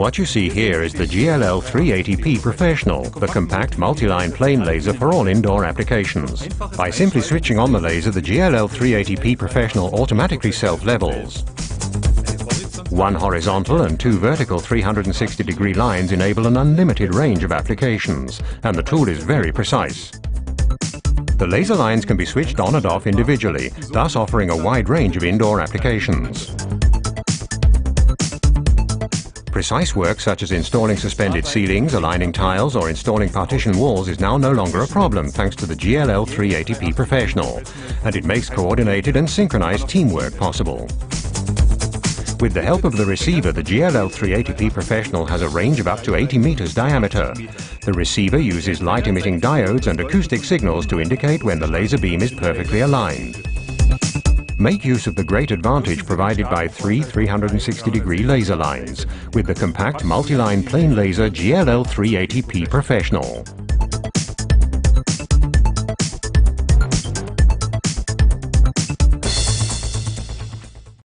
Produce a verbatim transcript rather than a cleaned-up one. What you see here is the G L L three eighty P Professional, the compact multi-line plane laser for all indoor applications. By simply switching on the laser, the G L L three eighty P Professional automatically self-levels. One horizontal and two vertical three hundred sixty degree lines enable an unlimited range of applications, and the tool is very precise. The laser lines can be switched on and off individually, thus offering a wide range of indoor applications. Precise work such as installing suspended ceilings, aligning tiles or installing partition walls is now no longer a problem thanks to the G L L three eighty P Professional, and it makes coordinated and synchronized teamwork possible. With the help of the receiver, the G L L three eighty P Professional has a range of up to eighty meters diameter. The receiver uses light-emitting diodes and acoustic signals to indicate when the laser beam is perfectly aligned. Make use of the great advantage provided by three three hundred sixty degree laser lines with the compact multi-line plane laser G L L three eighty P Professional.